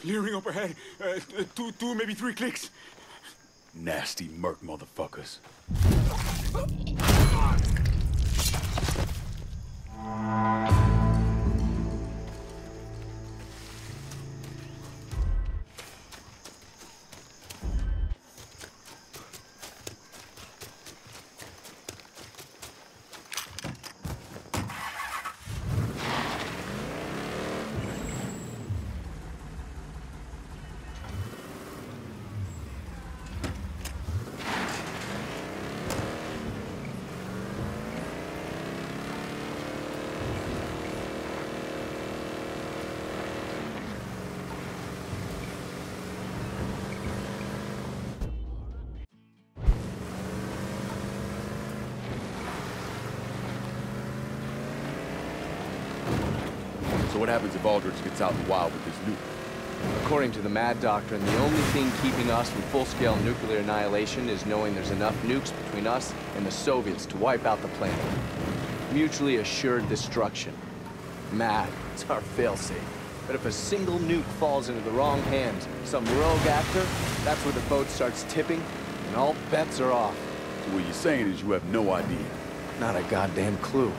Clearing up ahead. 2, maybe 3 clicks. Nasty merc motherfuckers. So what happens if Aldrich gets out in the wild with his nuke? According to the MAD doctrine, the only thing keeping us from full-scale nuclear annihilation is knowing there's enough nukes between us and the Soviets to wipe out the planet. Mutually assured destruction. MAD, it's our failsafe. But if a single nuke falls into the wrong hands, some rogue actor, that's where the boat starts tipping, and all bets are off. So what you're saying is you have no idea? Not a goddamn clue.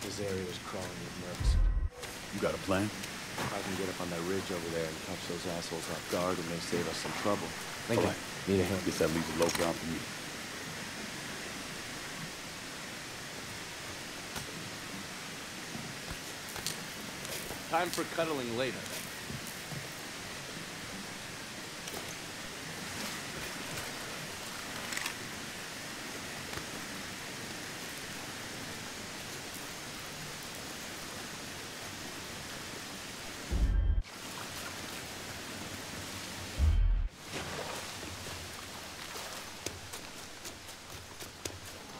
This area is crawling with mercs. You got a plan? I can get up on that ridge over there and catch those assholes off guard, and they save us some trouble. Lincoln, all right. Need a hand. Guess that leaves a low ground for me. Time for cuddling later.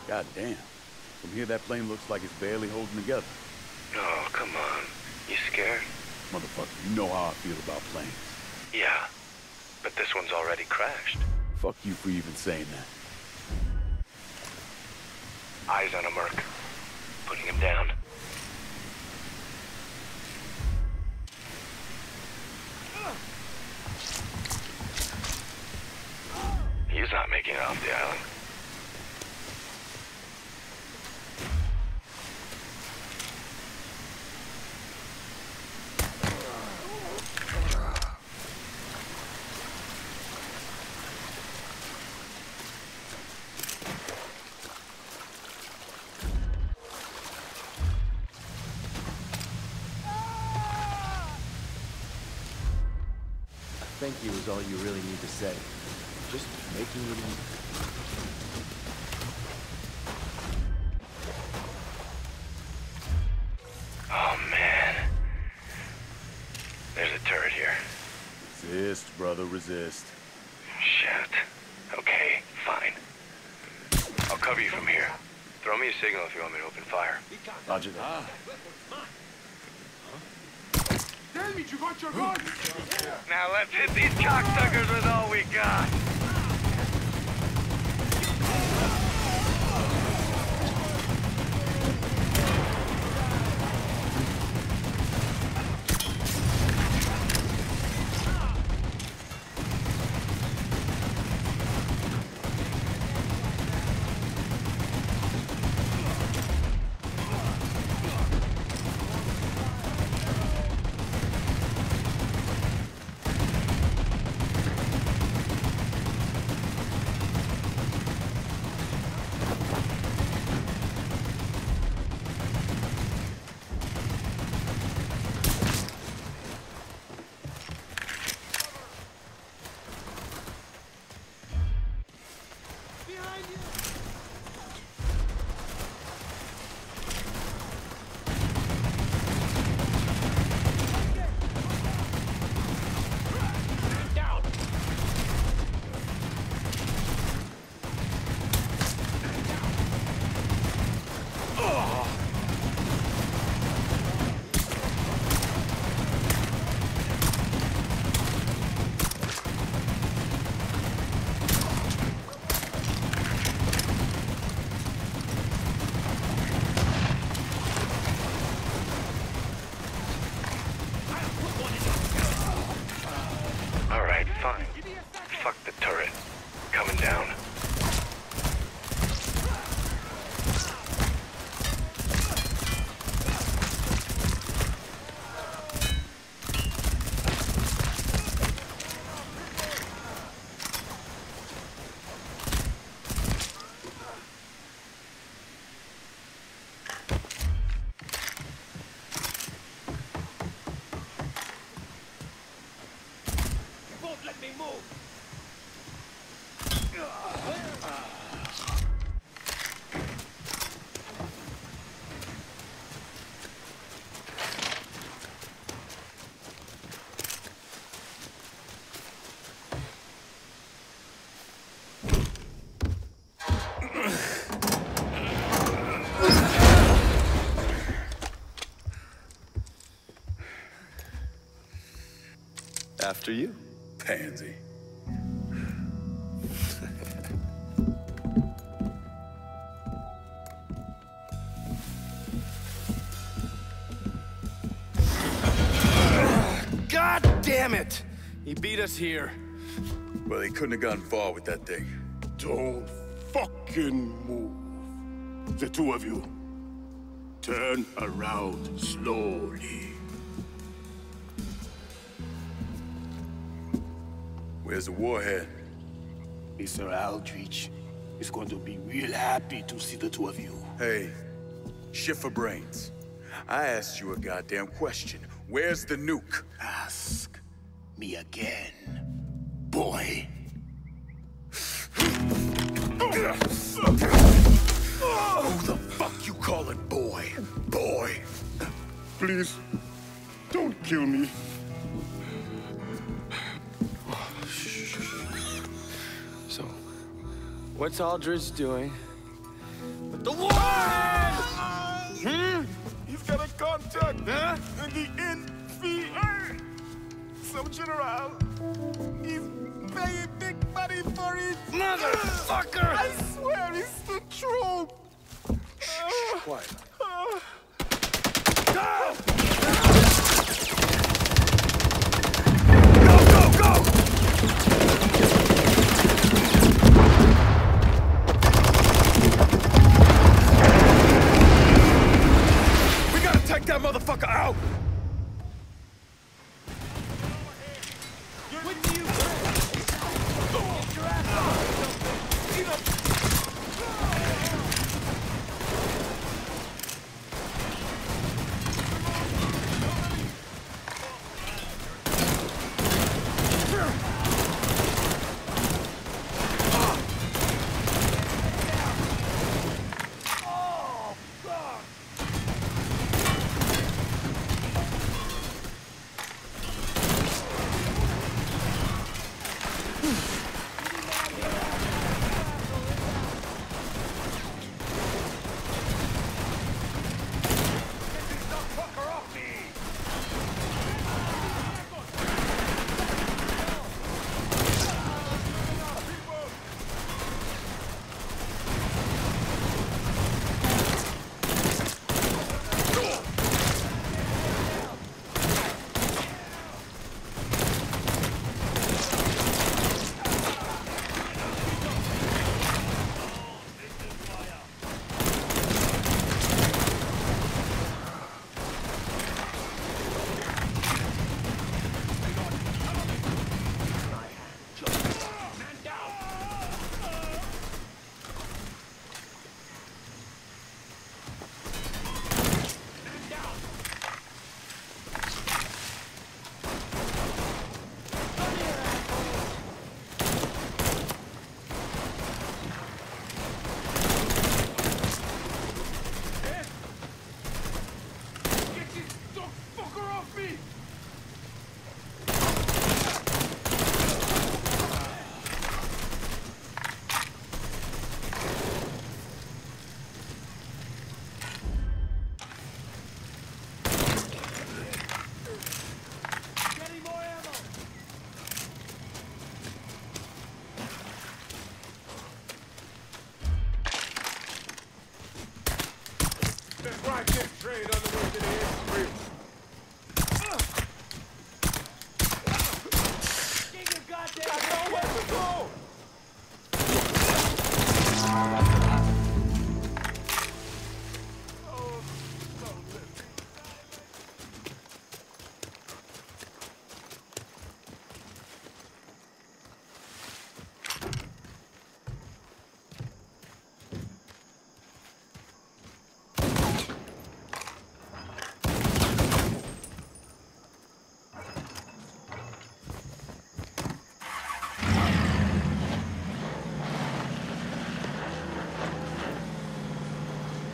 God damn. From here, that plane looks like it's barely holding together. Oh, come on. You scared? Motherfucker, you know how I feel about planes. Yeah, but this one's already crashed. Fuck you for even saying that. Eyes on a merc. Putting him down. He's not making it off the island. Thank you is all you really need to say. Just making it easy. Oh, man. There's a turret here. Resist, brother, resist. Shit. Okay, fine. I'll cover you from here. Throw me a signal if you want me to open fire. Roger that. Tell me you got your gun! Now let's hit these cocksuckers with all we got! after you. Pansy. God damn it! He beat us here. Well, he couldn't have gotten far with that thing. Don't fucking move. The two of you. Turn around slowly. Where's the warhead? Mr. Aldrich is going to be real happy to see the two of you. Hey, shift for brains. I asked you a goddamn question. Where's the nuke? Ask me again, boy. Who the fuck you calling boy? Boy! Please, don't kill me. So, what's Aldrich doing? With the warhead! Hmm? He's got a contact in the NVA. So, General, he's paying big money for it. Motherfucker! I swear it's the truth. Quiet. That motherfucker out!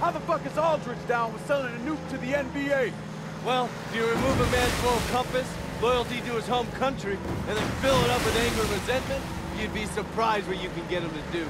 How the fuck is Aldrich down with selling a nuke to the NBA? Well, if you remove a man's moral compass, loyalty to his home country, and then fill it up with anger and resentment, you'd be surprised what you can get him to do.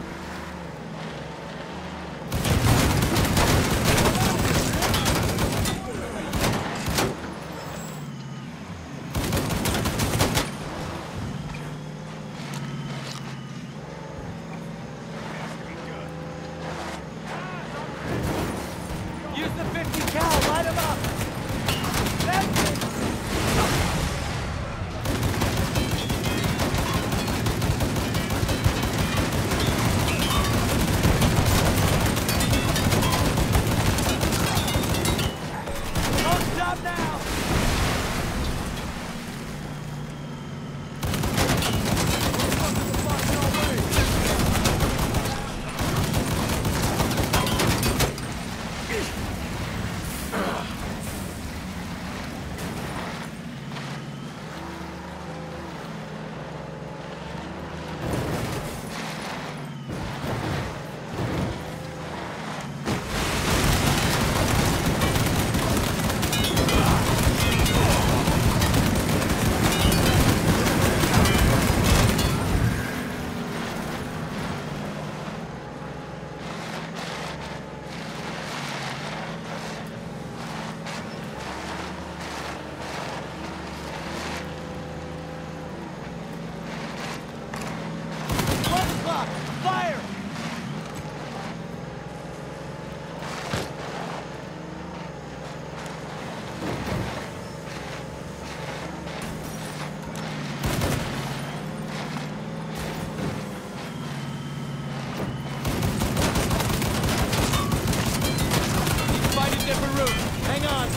different route. Hang on.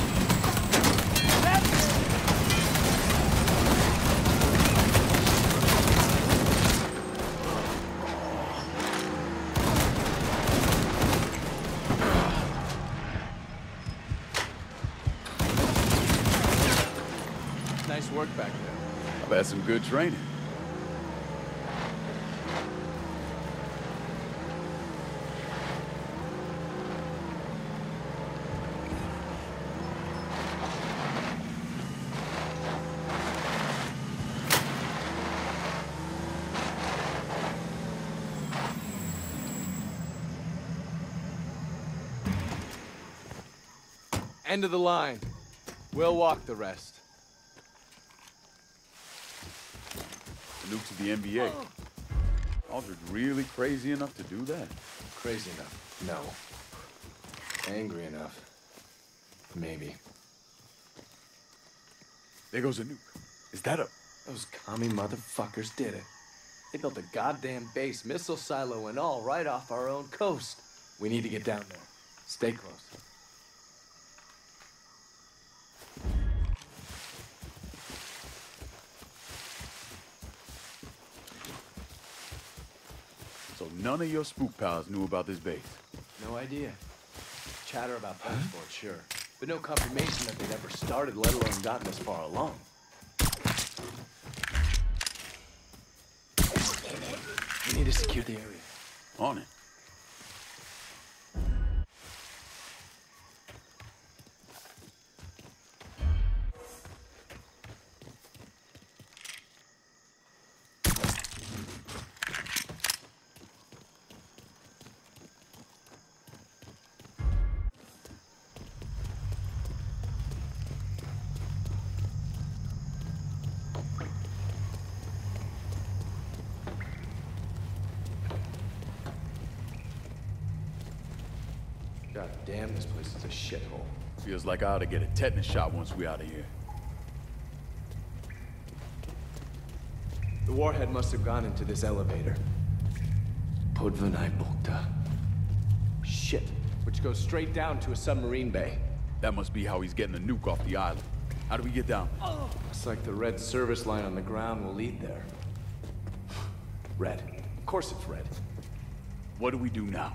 Nice work back there. I've had some good training. End of the line. We'll walk the rest. Salute to the NBA. Aldrich really crazy enough to do that? Crazy enough? No. Angry enough? Maybe. There goes a nuke. Is that a... Those commie motherfuckers did it. They built a goddamn base, missile silo and all, right off our own coast. We need to get down there. Stay close. So none of your spook pals knew about this base? No idea. Chatter about passports, sure. But no confirmation that they'd ever started, let alone gotten this far along. We need to secure the area. On it. God damn, this place is a shithole. Feels like I ought to get a tetanus shot once we're out of here. The warhead must have gone into this elevator. Podvanai Bukta. Shit. Which goes straight down to a submarine bay. That must be how he's getting the nuke off the island. How do we get down? Oh. Looks like the red service line on the ground will lead there. Red. Of course it's red. What do we do now?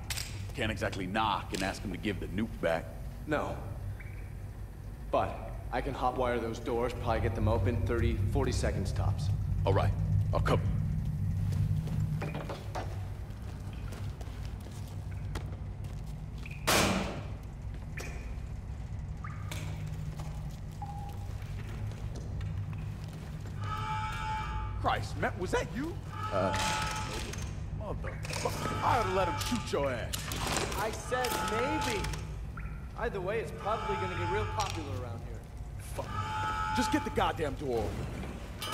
Can't exactly knock and ask him to give the nuke back. No. But I can hotwire those doors, probably get them open 30, 40 seconds tops. All right. I'll cover. Christ, Matt, was that you? Motherfucker. I ought to let him shoot your ass. I said maybe. Either way, it's probably gonna get real popular around here. Fuck. Just get the goddamn door open. I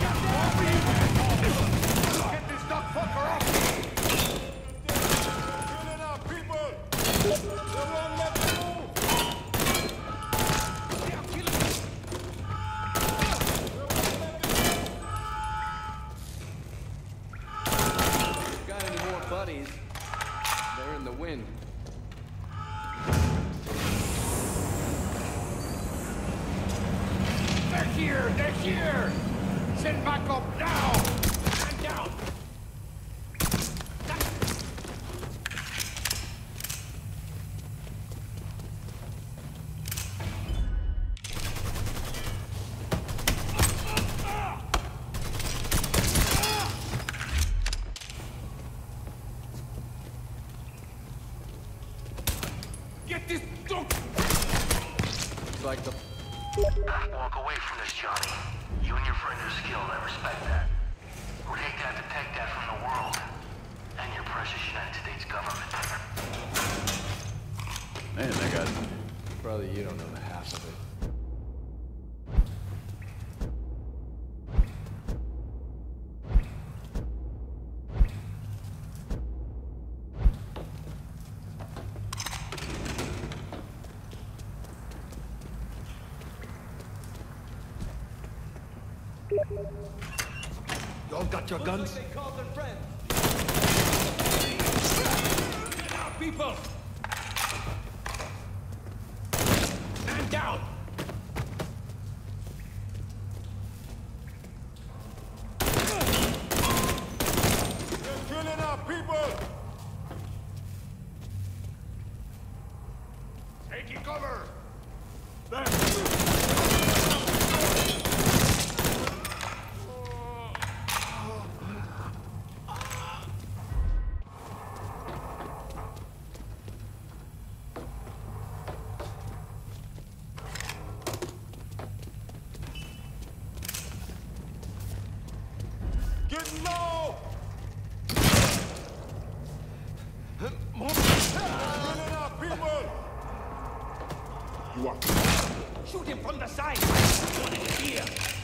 got more for you, asshole. Get this duck fucker off. Get it up, people. The one left to move. Yeah, kill him. You got any more buddies? They're in the wind. They're here! They're here! Send back up now! Stand down! Like the... Walk away from this, Johnny. You and your friend are skilled, I respect that. We'll take that from the world. And your precious United States government. Man, that got... Probably you don't know the half of it. Y'all got your guns? Looks like they called their friends. Get out, people! Shoot him from the side! He's holding it here!